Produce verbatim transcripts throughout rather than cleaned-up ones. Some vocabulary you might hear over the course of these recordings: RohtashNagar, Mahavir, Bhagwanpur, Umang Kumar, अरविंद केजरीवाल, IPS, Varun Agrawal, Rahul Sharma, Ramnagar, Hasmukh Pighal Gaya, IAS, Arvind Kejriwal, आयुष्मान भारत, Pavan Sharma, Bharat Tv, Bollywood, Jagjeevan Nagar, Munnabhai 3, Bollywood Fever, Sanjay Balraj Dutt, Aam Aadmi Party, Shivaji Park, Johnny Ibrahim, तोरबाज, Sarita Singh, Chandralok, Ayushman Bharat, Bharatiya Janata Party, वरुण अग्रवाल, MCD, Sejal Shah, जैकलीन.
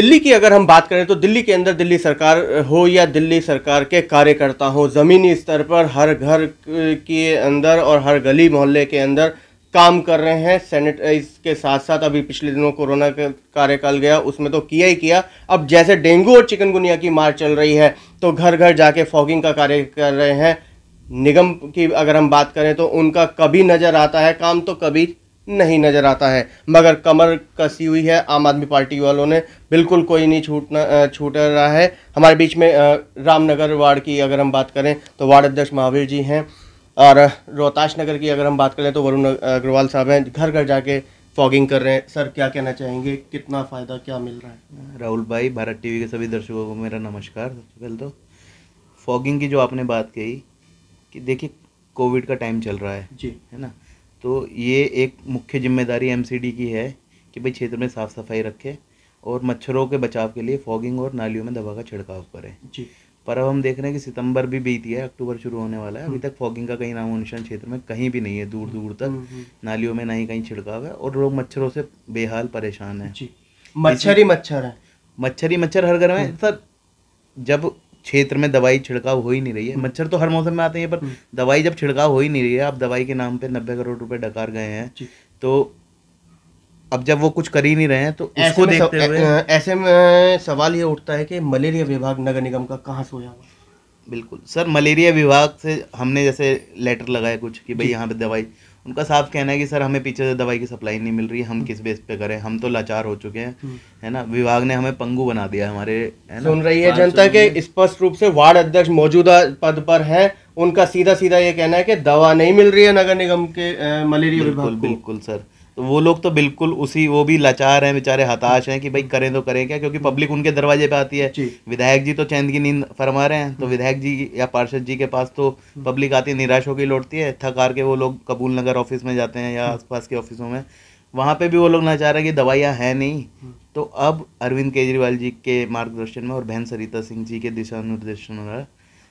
दिल्ली की अगर हम बात करें तो दिल्ली के अंदर दिल्ली सरकार हो या दिल्ली सरकार के कार्यकर्ता हो, ज़मीनी स्तर पर हर घर के अंदर और हर गली मोहल्ले के अंदर काम कर रहे हैं। सैनिटाइज के साथ साथ अभी पिछले दिनों कोरोना का कार्यकाल गया, उसमें तो किया ही किया। अब जैसे डेंगू और चिकनगुनिया की मार चल रही है तो घर घर जाके फॉगिंग का कार्य कर रहे हैं। निगम की अगर हम बात करें तो उनका कभी नज़र आता है काम तो कभी नहीं नज़र आता है, मगर कमर कसी हुई है आम आदमी पार्टी वालों ने, बिल्कुल कोई नहीं छूटना छूट रहा है। हमारे बीच में रामनगर वार्ड की अगर हम बात करें तो वार्ड अध्यक्ष महावीर जी हैं, और रोहताश नगर की अगर हम बात करें तो वरुण अग्रवाल साहब हैं, घर घर जाके फॉगिंग कर रहे हैं। सर, क्या कहना चाहेंगे, कितना फ़ायदा क्या मिल रहा है? राहुल भाई, भारत टीवी के सभी दर्शकों को मेरा नमस्कार। सबसे पहले तो फॉगिंग की जो आपने बात कही कि देखिए कोविड का टाइम चल रहा है जी, है ना, तो ये एक मुख्य जिम्मेदारी एमसीडी की है कि भाई क्षेत्र में साफ़ सफाई रखें और मच्छरों के बचाव के लिए फॉगिंग और नालियों में दवा का छिड़काव करें जी। पर अब हम देख रहे हैं कि सितंबर भी बीत गया, अक्टूबर शुरू होने वाला है, अभी तक फॉगिंग का कहीं नामो निशान क्षेत्र में कहीं भी नहीं है, दूर दूर तक नालियों में ना ही कहीं छिड़काव है और लोग मच्छरों से बेहाल परेशान है। मच्छर ही मच्छर है, मच्छर ही मच्छर हर घर में। सर, जब क्षेत्र में दवाई छिड़काव हो ही नहीं रही है, मच्छर तो हर मौसम में आते हैं, पर दवाई जब छिड़काव हो ही नहीं रही है, आप दवाई के नाम पे नब्बे करोड़ रुपए डकार गए हैं, तो अब जब वो कुछ कर ही नहीं रहे हैं तो उसको देखते हुए ऐसे में सवाल ये उठता है कि मलेरिया विभाग नगर निगम का कहाँ सोया हुआ? बिल्कुल सर, मलेरिया विभाग से हमने जैसे लेटर लगाया कुछ कि भाई यहाँ पे दवाई, उनका साफ कहना है कि सर हमें पीछे से दवाई की सप्लाई नहीं मिल रही, हम किस बेस पे करें, हम तो लाचार हो चुके हैं, है ना, विभाग ने हमें पंगू बना दिया हमारे, है ना। सुन रही है जनता के, स्पष्ट रूप से वार्ड अध्यक्ष मौजूदा पद पर हैं, उनका सीधा सीधा ये कहना है कि दवा नहीं मिल रही है नगर निगम के मलेरिया विभाग को। बिल्कुल सर, तो वो लोग तो बिल्कुल उसी, वो भी लाचार हैं बेचारे, हताश हैं कि भाई करें तो करें क्या, क्योंकि पब्लिक उनके दरवाजे पे आती है। विधायक जी तो चैन की नींद फरमा रहे हैं, तो विधायक जी या पार्षद जी के पास तो पब्लिक आती है, निराश होकर लौटती है, थक हार के वो लोग कबूल नगर ऑफिस में जाते हैं या आसपास के ऑफिसों में, वहाँ पे भी वो लोग ना चाह रहे कि दवाइयाँ हैं नहीं। तो अब अरविंद केजरीवाल जी के मार्गदर्शन में और बहन सरिता सिंह जी के दिशा निर्देशन में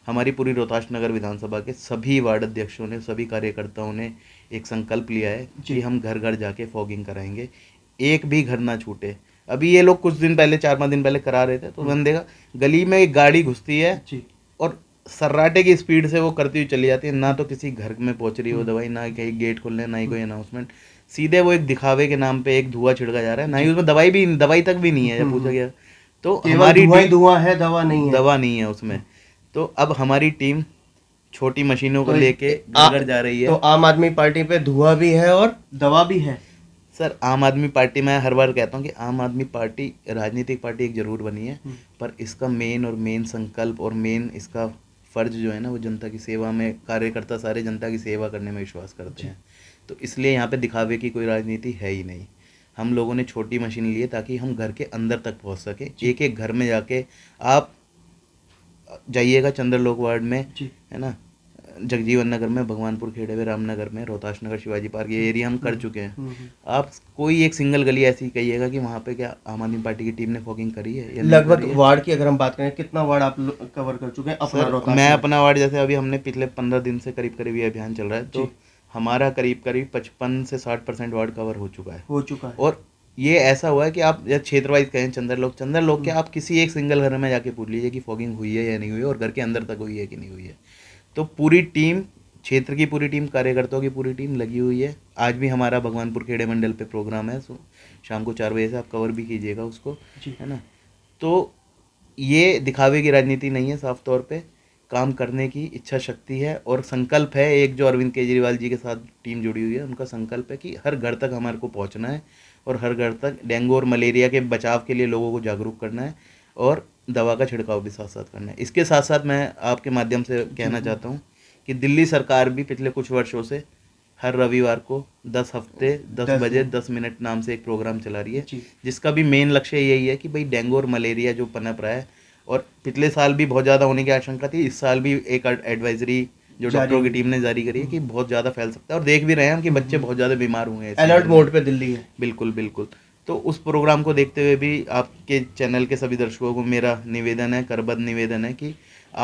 हमारी पूरी रोहताश नगर विधानसभा के सभी वार्ड अध्यक्षों ने, सभी कार्यकर्ताओं ने एक संकल्प लिया है कि हम घर घर जाके फॉगिंग कराएंगे, एक भी घर ना छूटे। अभी ये लोग कुछ दिन पहले, चार पाँच दिन पहले करा रहे थे, तो मैंने देखा गली में एक गाड़ी घुसती है और सर्राटे की स्पीड से वो करती हुई चली जाती है, ना तो किसी घर में पहुँच रही हो दवाई, ना कहीं गेट खोलने, ना ही कोई अनाउंसमेंट, सीधे वो एक दिखावे के नाम पर एक धुआं छिड़का जा रहा है, ना ही उसमें दवाई भी, दवाई तक भी नहीं है जब पूछा गया तो। हमारी धुआं है, दवा नहीं है, दवा नहीं है उसमें। तो अब हमारी टीम छोटी मशीनों को लेके घर जा रही है। तो आम आदमी पार्टी पे धुआं भी है और दवा भी है। सर, आम आदमी पार्टी, मैं हर बार कहता हूँ कि आम आदमी पार्टी राजनीतिक पार्टी एक जरूर बनी है, पर इसका मेन और मेन संकल्प और मेन इसका फर्ज जो है ना, वो जनता की सेवा में, कार्यकर्ता सारे जनता की सेवा करने में विश्वास करते हैं, तो इसलिए यहाँ पे दिखावे की कोई राजनीति है ही नहीं। हम लोगों ने छोटी मशीन ली है ताकि हम घर के अंदर तक पहुँच सके, एक एक घर में जाके। आप जाइएगा चंद्रलोक वार्ड में, है ना, जगजीवन नगर में, भगवानपुर खेड़े में, रामनगर में, रोहताश नगर, शिवाजी पार्क, ये एरिया हम कर चुके हैं। आप कोई एक सिंगल गली ऐसी कहिएगा कि वहाँ पे क्या आम आदमी पार्टी की टीम ने फॉगिंग करी है। लगभग वार्ड की अगर हम बात करें, कितना वार्ड आप कवर कर चुके हैं? अपना मैं अपना वार्ड, जैसे अभी हमने पिछले पंद्रह दिन से करीब करीब ये अभियान चल रहा है, तो हमारा करीब करीब पचपन से साठ परसेंट वार्ड कवर हो चुका है हो चुका है और ये ऐसा हुआ है कि आप जब क्षेत्रवाइज कहें, चंद्रलोक चंद्रलोक के आप किसी एक सिंगल घर में जाके पूछ लीजिए कि फॉगिंग हुई है या नहीं हुई है और घर के अंदर तक हुई है कि नहीं हुई है। तो पूरी टीम, क्षेत्र की पूरी टीम, कार्यकर्ताओं की पूरी टीम लगी हुई है। आज भी हमारा भगवानपुर खेड़े मंडल पे प्रोग्राम है, सो शाम को चार बजे से आप कवर भी कीजिएगा उसको, है ना। तो ये दिखावे की राजनीति नहीं है, साफ तौर पर काम करने की इच्छा शक्ति है और संकल्प है एक, जो अरविंद केजरीवाल जी के साथ टीम जुड़ी हुई है, उनका संकल्प है कि हर घर तक हमारे को पहुँचना है और हर घर तक डेंगू और मलेरिया के बचाव के लिए लोगों को जागरूक करना है और दवा का छिड़काव भी साथ साथ करना है। इसके साथ साथ मैं आपके माध्यम से कहना चाहता हूँ कि दिल्ली सरकार भी पिछले कुछ वर्षों से हर रविवार को दस हफ्ते दस बजे दस मिनट नाम से एक प्रोग्राम चला रही है, जिसका भी मेन लक्ष्य यही है कि भाई डेंगू और मलेरिया जो पनप रहा है, और पिछले साल भी बहुत ज़्यादा होने की आशंका थी, इस साल भी एक एडवाइजरी जो डॉक्टरों की टीम ने जारी करी है कि बहुत ज़्यादा फैल सकता है और देख भी रहे हैं हम कि बच्चे बहुत ज़्यादा बीमार हुए हैं, अलर्ट मोड पे दिल्ली है। बिल्कुल बिल्कुल, तो उस प्रोग्राम को देखते हुए भी आपके चैनल के सभी दर्शकों को मेरा निवेदन है, करबद्ध निवेदन है कि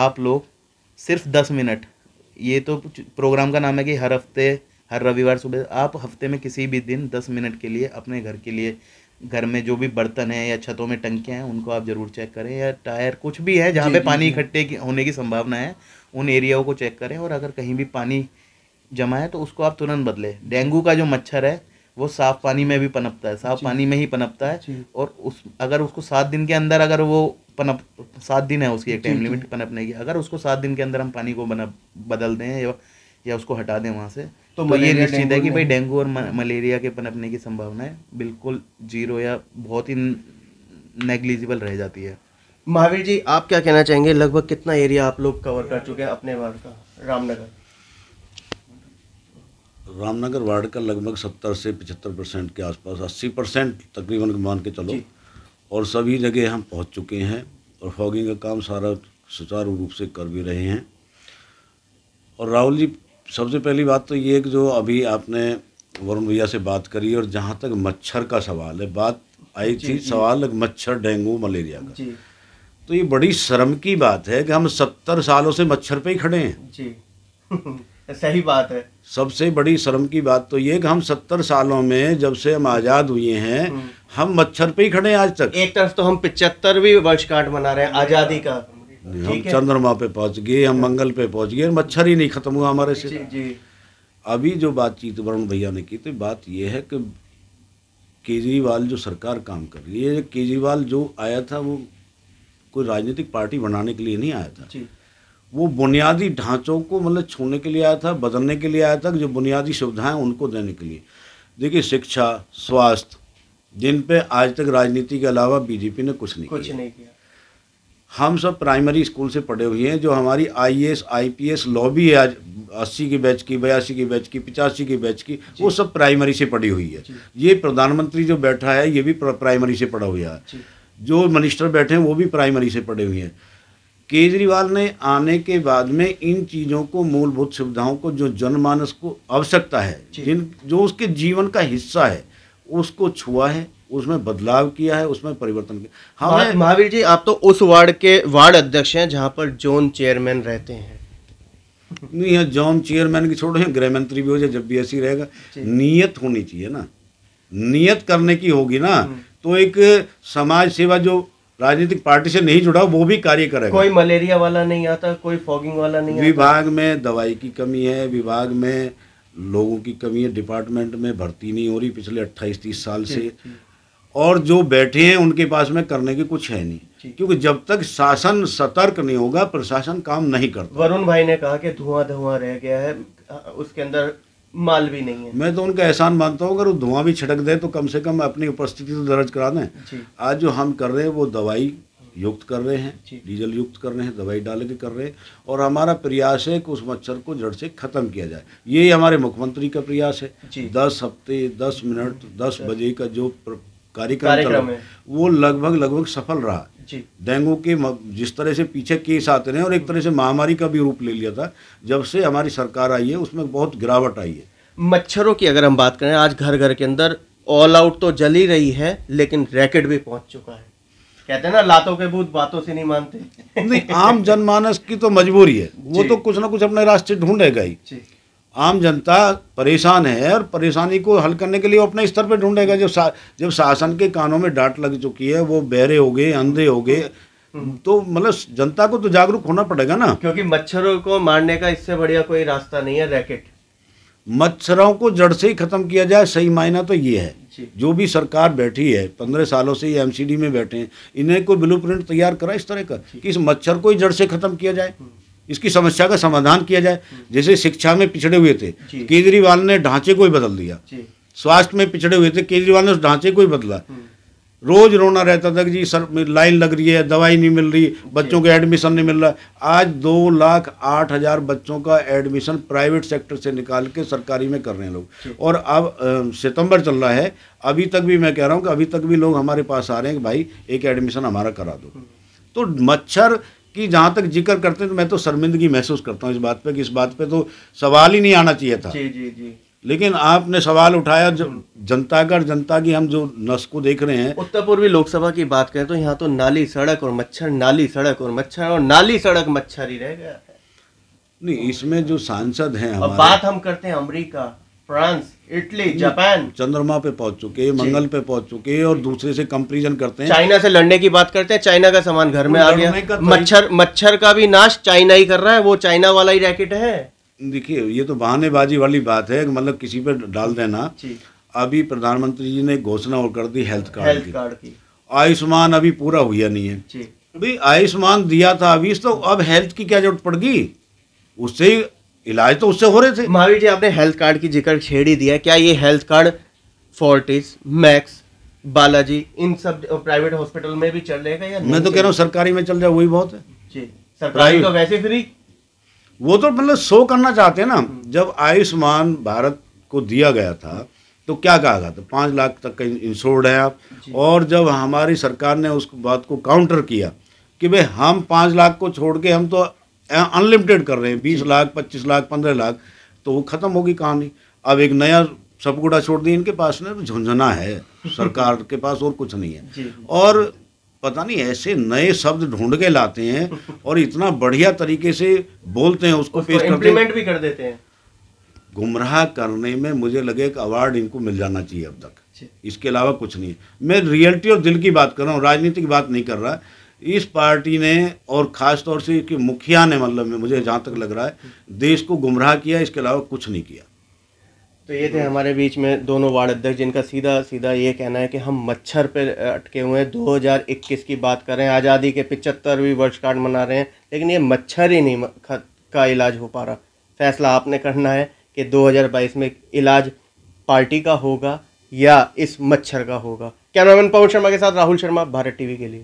आप लोग सिर्फ दस मिनट, ये तो प्रोग्राम का नाम है कि हर हफ्ते, हर रविवार सुबह, आप हफ्ते में किसी भी दिन दस मिनट के लिए अपने घर के लिए घर में जो भी बर्तन है या छतों में टंकियाँ हैं उनको आप ज़रूर चेक करें, या टायर कुछ भी है जहाँ पे पानी इकट्ठे होने की संभावना है उन एरियाओं को चेक करें, और अगर कहीं भी पानी जमा है तो उसको आप तुरंत बदलें। डेंगू का जो मच्छर है वो साफ़ पानी में भी पनपता है, साफ़ पानी में ही पनपता है, और उस अगर उसको सात दिन के अंदर अगर वो पनप सात दिन है उसकी एक टाइम लिमिट पनपने की, अगर उसको सात दिन के अंदर हम पानी को बना बदल दें या, या उसको हटा दें वहाँ से, तो, तो ये निश्चित है कि भाई डेंगू और मलेरिया के पनपने की संभावनाएं बिल्कुल जीरो या बहुत ही नेग्लिजिबल रह जाती है। महावीर जी आप क्या कहना चाहेंगे, लगभग कितना एरिया आप लोग कवर कर चुके हैं अपने वार्ड का? रामनगर रामनगर वार्ड का लगभग सत्तर से पचहत्तर परसेंट के आसपास, अस्सी परसेंट तकरीबन मान के चलो, और सभी जगह हम पहुंच चुके हैं और फॉगिंग का काम सारा सुचारू रूप से कर भी रहे हैं। और राहुल जी सबसे पहली बात तो ये कि जो अभी आपने वरुण भैया से बात करी, और जहाँ तक मच्छर का सवाल है, बात आई थी सवाल मच्छर डेंगू मलेरिया का, तो ये बड़ी शर्म की बात है कि हम सत्तर सालों से मच्छर पे ही खड़े हैं। जी सही बात है। सबसे बड़ी शर्म की बात तो ये कि हम सत्तर सालों में जब से हम आज़ाद हुए हैं हम मच्छर पे ही खड़े हैं आज तक। एक तरफ तो हम पिचहत्तरवीं वर्षगांठ मना रहे हैं आज़ादी का, हम चंद्रमा पे पहुंच गए, हम मंगल पे पहुंच गए, मच्छर ही नहीं खत्म हुआ हमारे से। जी, जी। अभी जो बातचीत वरुण भैया ने की, तो बात यह है कि केजरीवाल जो सरकार काम कर रही है, केजरीवाल जो आया था वो कोई राजनीतिक पार्टी बनाने के लिए नहीं आया था, वो बुनियादी ढांचों को मतलब छूने के लिए आया था, बदलने के लिए आया था, जो बुनियादी सुविधाएं उनको देने के लिए। देखिए शिक्षा, स्वास्थ्य, जिन पे आज तक राजनीति के अलावा बीजेपी ने कुछ नहीं कुछ किया। नहीं किया। हम सब प्राइमरी स्कूल से पढ़े हुए हैं, जो हमारी आईएएस, आईपीएस लॉबी है आज अस्सी की बैच की, बयासी की बैच की, पिचासी की बैच की, वो सब प्राइमरी से पढ़ी हुई है। ये प्रधानमंत्री जो बैठा है ये भी प्राइमरी से पढ़ा हुआ है, जो मिनिस्टर बैठे हैं वो भी प्राइमरी से पढ़े हुए हैं। केजरीवाल ने आने के बाद में इन चीज़ों को, मूलभूत सुविधाओं को, जो जनमानस को आवश्यकता है, जिन जो उसके जीवन का हिस्सा है, उसको छुआ है, उसमें बदलाव किया है, उसमें परिवर्तन किया। हाँ महावीर जी आप तो उस वार्ड के वार्ड अध्यक्ष हैं जहाँ पर जोन चेयरमैन रहते हैं। नहीं है जोन चेयरमैन की छोड़ो, गृह मंत्री भी हो जाए, जब भी ऐसी रहेगा नीयत होनी चाहिए ना, नीयत करने की होगी ना तो एक समाज सेवा जो राजनीतिक पार्टी से नहीं जुड़ा वो भी कार्य करेगा। कोई मलेरिया वाला नहीं आता, कोई फॉगिंग वाला नहीं आता। विभाग में दवाई की कमी है, विभाग में लोगों की कमी है, डिपार्टमेंट में भर्ती नहीं हो रही पिछले अट्ठाईस तीस साल से, और जो बैठे हैं उनके पास में करने के कुछ है नहीं, क्योंकि जब तक शासन सतर्क नहीं होगा प्रशासन काम नहीं करता। वरुण भाई ने कहा कि धुआं धुआं रह गया है, उसके अंदर माल भी नहीं है। मैं तो उनका एहसान मानता हूँ, अगर वो धुआं भी छिड़क दे तो कम से कम अपनी उपस्थिति तो दर्ज करा दें। आज जो हम कर रहे हैं वो दवाई युक्त कर रहे हैं, डीजल युक्त कर रहे हैं, दवाई डाल के कर रहे हैं, और हमारा प्रयास है कि उस मच्छर को जड़ से ख़त्म किया जाए। ये हमारे मुख्यमंत्री का प्रयास है। दस हफ्ते दस मिनट दस बजे का जो कार्यक्रम चला वो लगभग लगभग सफल रहा। डेंगू के जिस तरह से पीछे केस आते रहे और एक तरह से महामारी का भी रूप ले लिया था, जब से हमारी सरकार आई है उसमें बहुत गिरावट आई है। मच्छरों की अगर हम बात करें, आज घर घर के अंदर ऑल आउट तो जल ही रही है, लेकिन रैकेट भी पहुंच चुका है। कहते हैं ना लातों के भूत बातों से नहीं मानते। नहीं, आम जनमानस की तो मजबूरी है, वो तो कुछ ना कुछ अपने रास्ते ढूंढेगा ही। आम जनता परेशान है और परेशानी को हल करने के लिए अपने स्तर पर ढूंढेगा। जब सा, जब शासन के कानों में डांट लग चुकी है, वो बहरे हो गए, अंधे हो गए, तो मतलब जनता को तो जागरूक होना पड़ेगा ना, क्योंकि मच्छरों को मारने का इससे बढ़िया कोई रास्ता नहीं है। रैकेट मच्छरों को जड़ से ही खत्म किया जाए, सही मायना तो ये है। जो भी सरकार बैठी है पंद्रह सालों से ये एमसीडी में बैठे हैं, इन्हें कोई ब्लूप्रिंट तैयार करा इस तरह का कि इस मच्छर को ही जड़ से खत्म किया जाए, इसकी समस्या का समाधान किया जाए। जैसे शिक्षा में पिछड़े हुए थे, केजरीवाल ने ढांचे को ही बदल दिया। स्वास्थ्य में पिछड़े हुए थे, केजरीवाल ने उस ढांचे को ही बदला। रोज रोना रहता था कि जी सर लाइन लग रही है, दवाई नहीं मिल रही, बच्चों को एडमिशन नहीं मिल रहा। आज दो लाख आठ हजार बच्चों का एडमिशन प्राइवेट सेक्टर से निकाल के सरकारी में कर रहे हैं लोग। और अब सितंबर चल रहा है, अभी तक भी मैं कह रहा हूँ कि अभी तक भी लोग हमारे पास आ रहे हैं कि भाई एक एडमिशन हमारा करा दो। तो मच्छर कि जहाँ तक जिक्र करते हैं तो मैं तो शर्मिंदगी महसूस करता हूँ इस बात पे कि इस बात पे तो सवाल ही नहीं आना चाहिए था। जी जी जी। लेकिन आपने सवाल उठाया जनता का, जनता की हम जो नस को देख रहे हैं। उत्तर पूर्वी लोकसभा की बात करें तो यहाँ तो नाली सड़क और मच्छर, नाली सड़क और मच्छर और नाली सड़क मच्छर ही रह गया है। नहीं, इसमें जो सांसद हैं, बात हम करते हैं अमरीका, फ्रांस, इटली, जापान चंद्रमा पे पहुंच चुके, मंगल पे पहुंच चुके और दूसरे से कंपैरिजन करते हैं। चाइना से लड़ने की बात करते हैं, चाइना का सामान घर में आ गया। मच्छर मच्छर का भी नाश चाइना ही कर रहा है, वो चाइना वाला ही रैकेट है। देखिए ये तो बहानेबाजी वाली बात है, मतलब किसी पे डाल देना। अभी प्रधानमंत्री जी ने घोषणा और कर दी हेल्थ कार्ड की। आयुष्मान अभी पूरा हुआ नहीं है, अभी आयुष्मान दिया था अभी, तो अब हेल्थ की क्या जरूरत पड़गी, उससे इलाज तो उससे हो रहे थे। महावीर जी आपने हेल्थ कार्ड की जिक्र छेड़ ही दिया, क्या ये health card Fortis, Max, Balaji इन सब प्राइवेट हॉस्पिटल में भी चलेगा या नहीं? मैं तो कह रहा हूँ सरकारी में चल जाए वही बहुत है जी। सरकारी तो वैसे फ्री, वो तो मतलब शो करना चाहते हैं ना। जब आयुष्मान भारत को दिया गया था तो क्या कहा गया था, पाँच लाख तक का इंश्योर्ड है आप। और जब हमारी सरकार ने उस बात को काउंटर किया कि भाई हम पाँच लाख को छोड़ के हम तो अनलिमिटेड कर रहे हैं, बीस लाख, पच्चीस लाख, पंद्रह लाख, तो वो खत्म होगी कहानी। अब एक नया सबगुड़ा छोड़ दिया इनके पास ने, झुंझुना है सरकार के पास और कुछ नहीं है। और पता नहीं ऐसे नए शब्द ढूंढ के लाते हैं और इतना बढ़िया तरीके से बोलते हैं, उसको, उसको पेश इम्प्लीमेंट भी कर देते हैं। गुमराह करने में मुझे लगे कि अवार्ड इनको मिल जाना चाहिए अब तक, इसके अलावा कुछ नहीं है। मैं रियलिटी और दिल की बात कर रहा हूँ, राजनीति की बात नहीं कर रहा। इस पार्टी ने और ख़ास तौर से इसके मुखिया ने, मतलब मुझे जहाँ तक लग रहा है, देश को गुमराह किया, इसके अलावा कुछ नहीं किया। तो ये थे हमारे बीच में दोनों वार्ड अध्यक्ष जिनका सीधा सीधा ये कहना है कि हम मच्छर पे अटके हुए हैं। दो हज़ार इक्कीस की बात कर रहे हैं, आज़ादी के पिचहत्तरवीं वर्षगांठ मना रहे हैं, लेकिन ये मच्छर ही नहीं का इलाज हो पा रहा। फैसला आपने करना है कि दो हज़ार बाईस में इलाज पार्टी का होगा या इस मच्छर का होगा। कैमरामैन पवन शर्मा के साथ राहुल शर्मा, भारत टीवी के लिए।